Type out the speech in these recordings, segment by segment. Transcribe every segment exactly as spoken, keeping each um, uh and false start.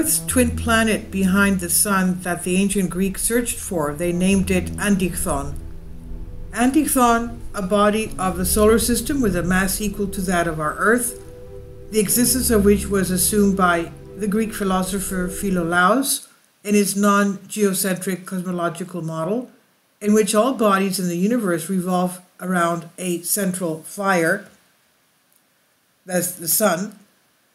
Earth's twin planet behind the sun that the ancient Greeks searched for. They named it Antichthon. Antichthon, a body of the solar system with a mass equal to that of our Earth, the existence of which was assumed by the Greek philosopher Philolaus in his non-geocentric cosmological model, in which all bodies in the universe revolve around a central fire, that's the sun.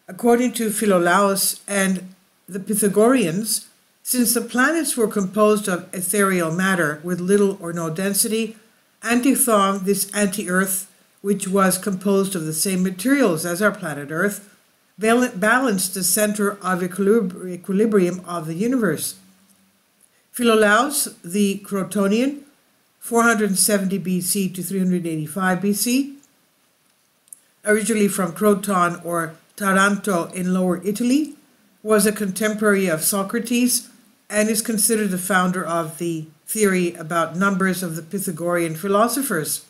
According to Philolaus and the Pythagoreans, since the planets were composed of ethereal matter with little or no density, Antichthon, this anti-Earth, which was composed of the same materials as our planet Earth, balanced the center of equilibrium of the universe. Philolaus, the Crotonian, four hundred seventy B C to three hundred eighty-five B C, originally from Croton or Taranto in Lower Italy, was a contemporary of Socrates and is considered the founder of the theory about numbers of the Pythagorean philosophers.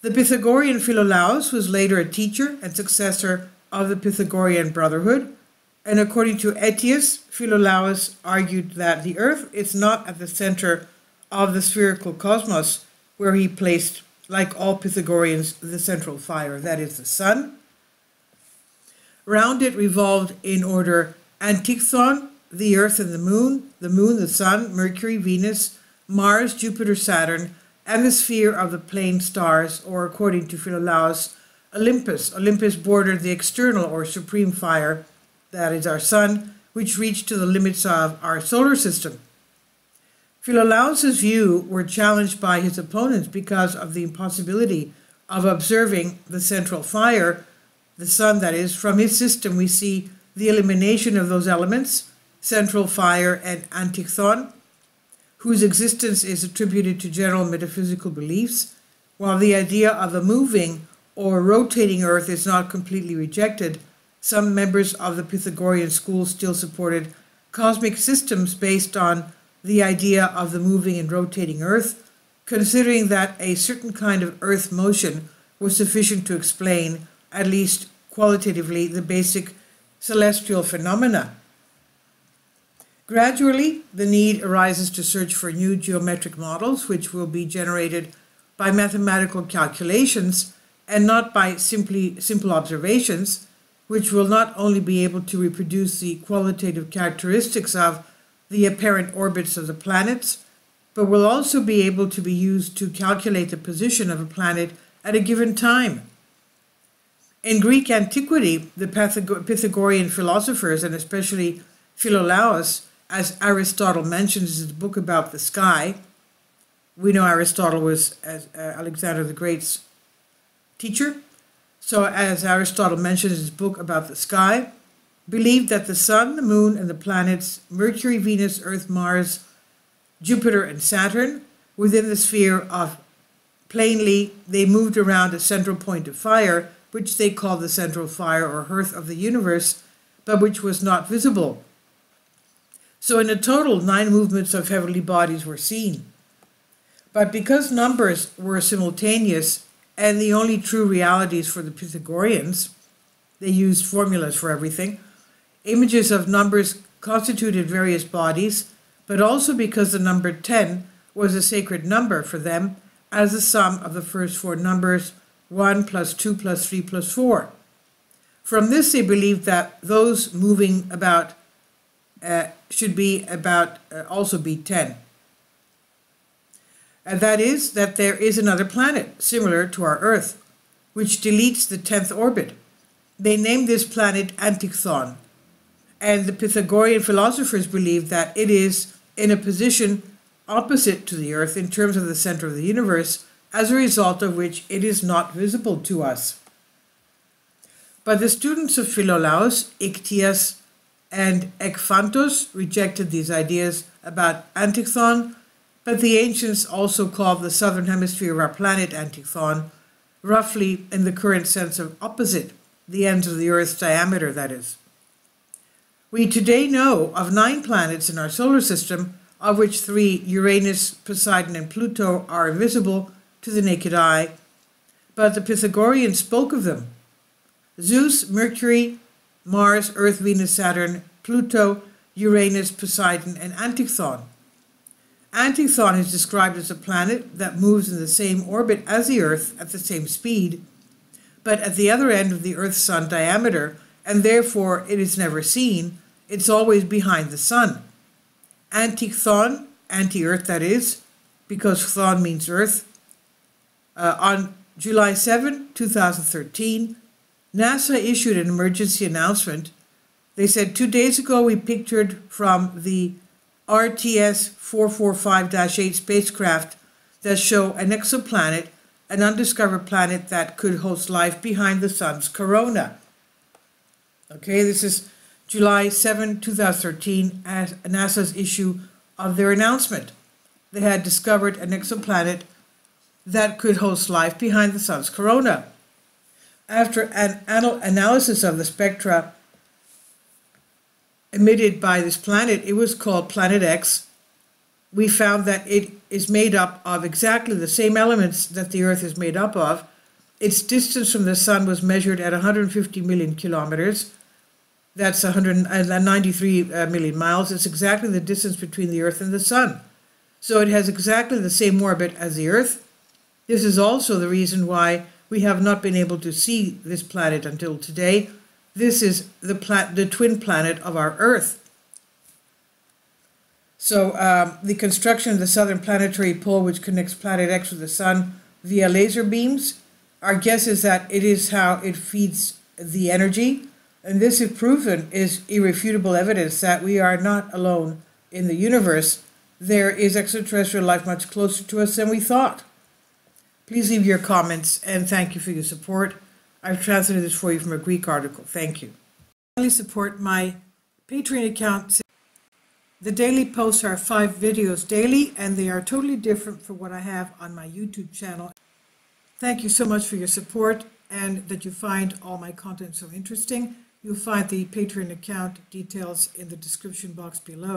The Pythagorean Philolaus was later a teacher and successor of the Pythagorean Brotherhood, and according to Aetius, Philolaus argued that the Earth is not at the center of the spherical cosmos, where he placed, like all Pythagoreans, the central fire, that is the sun. Round it revolved in order Antichthon, the Earth and the Moon, the Moon, the Sun, Mercury, Venus, Mars, Jupiter, Saturn, and the sphere of the plane stars, or according to Philolaus, Olympus. Olympus bordered the external or supreme fire, that is our sun, which reached to the limits of our solar system. Philolaus's view were challenged by his opponents because of the impossibility of observing the central fire, the sun that is. From his system we see the elimination of those elements, central fire and Antichthon, whose existence is attributed to general metaphysical beliefs, while the idea of a moving or rotating Earth is not completely rejected. Some members of the Pythagorean school still supported cosmic systems based on the idea of the moving and rotating Earth, considering that a certain kind of Earth motion was sufficient to explain, at least qualitatively, the basic celestial phenomena. Gradually, the need arises to search for new geometric models, which will be generated by mathematical calculations and not by simply simple observations, which will not only be able to reproduce the qualitative characteristics of the apparent orbits of the planets, but will also be able to be used to calculate the position of a planet at a given time. In Greek antiquity, the Pythagorean philosophers, and especially Philolaus, as Aristotle mentions in his book about the sky — we know Aristotle was as Alexander the Great's teacher, so as Aristotle mentions in his book about the sky, believed that the sun, the moon, and the planets, Mercury, Venus, Earth, Mars, Jupiter, and Saturn, within the sphere of plainly, they moved around a central point of fire, which they called the central fire or hearth of the universe, but which was not visible. So in a total, nine movements of heavenly bodies were seen. But because numbers were simultaneous and the only true realities for the Pythagoreans, they used formulas for everything, images of numbers constituted various bodies, but also because the number ten was a sacred number for them as the sum of the first four numbers, one plus two plus three plus four. From this, they believed that those moving about uh, should be about uh, also be ten. And that is that there is another planet similar to our Earth, which deletes the tenth orbit. They named this planet Antichthon, and the Pythagorean philosophers believed that it is in a position opposite to the Earth in terms of the center of the universe, as a result of which it is not visible to us. But the students of Philolaus, Ictias, and Ekphantos rejected these ideas about Antichthon, but the ancients also called the southern hemisphere of our planet Antichthon, roughly in the current sense of opposite, the ends of the Earth's diameter, that is. We today know of nine planets in our solar system, of which three, Uranus, Poseidon, and Pluto, are invisible to the naked eye, but the Pythagoreans spoke of them. Zeus, Mercury, Mars, Earth, Venus, Saturn, Pluto, Uranus, Poseidon, and Antichthon. Antichthon is described as a planet that moves in the same orbit as the Earth at the same speed, but at the other end of the Earth-Sun diameter, and therefore it is never seen, it's always behind the Sun. Antichthon, anti-Earth that is, because Thon means Earth, uh, on July seventh, two thousand thirteen, NASA issued an emergency announcement. They said, two days ago we pictured from the R T S four forty-five dash eight spacecraft that show an exoplanet, an undiscovered planet that could host life behind the sun's corona. Okay, this is July seventh, two thousand thirteen, as NASA's issue of their announcement. They had discovered an exoplanet that could host life behind the sun's corona. After an anal analysis of the spectra emitted by this planet, it was called Planet X. We found that it is made up of exactly the same elements that the Earth is made up of. Its distance from the Sun was measured at one hundred fifty million kilometers. That's one hundred ninety-three million miles. It's exactly the distance between the Earth and the Sun. So it has exactly the same orbit as the Earth. This is also the reason why we have not been able to see this planet until today. This is the, pla the twin planet of our Earth. So um, the construction of the southern planetary pole, which connects Planet X with the Sun via laser beams, our guess is that it is how it feeds the energy. And this, if proven, is irrefutable evidence that we are not alone in the universe. There is extraterrestrial life much closer to us than we thought. Please leave your comments, and thank you for your support. I've translated this for you from a Greek article. Thank you. Finally, support my Patreon account. The daily posts are five videos daily, and they are totally different from what I have on my YouTube channel. Thank you so much for your support and that you find all my content so interesting. You'll find the Patreon account details in the description box below.